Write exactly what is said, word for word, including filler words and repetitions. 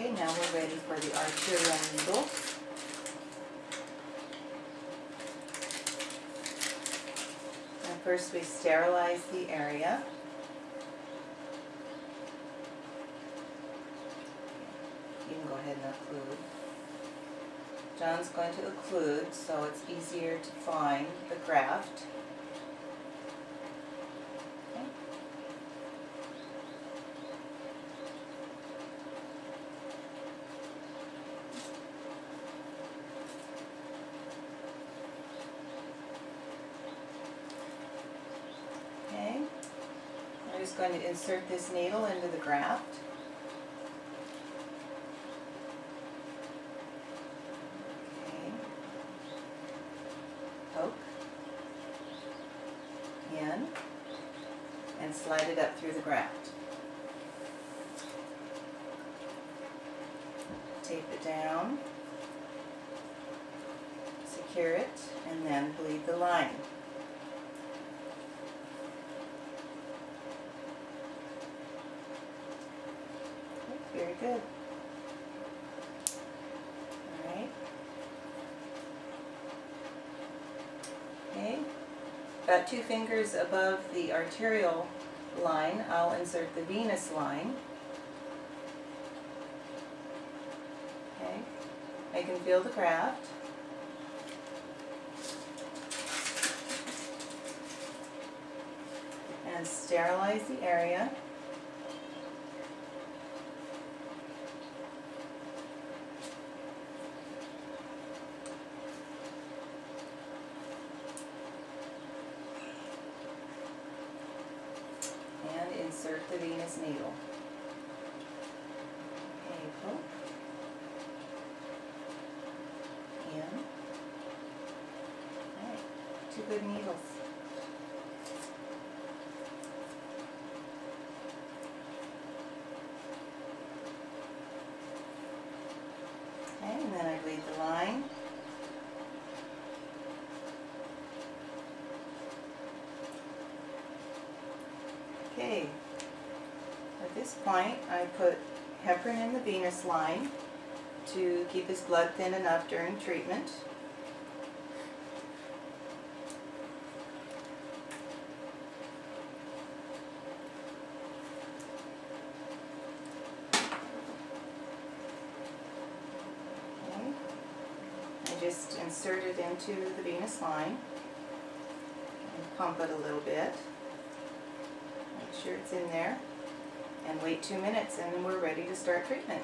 Okay, now we're ready for the arterial needles. And first we sterilize the area. You can go ahead and occlude. John's going to occlude, so it's easier to find the graft. I'm just going to insert this needle into the graft. Okay. Poke. In. And slide it up through the graft. Tape it down. Secure it. And then bleed the line. Very good. All right. Okay. About two fingers above the arterial line, I'll insert the venous line. Okay. I can feel the graft. And sterilize the area. Insert the venous needle. Okay, poke. In. All right, two good needles. Okay, and then I bleed the line. Okay. At this point, I put heparin in the venous line to keep his blood thin enough during treatment. Okay. I just insert it into the venous line and pump it a little bit. Make sure it's in there. And wait two minutes and then we're ready to start treatment.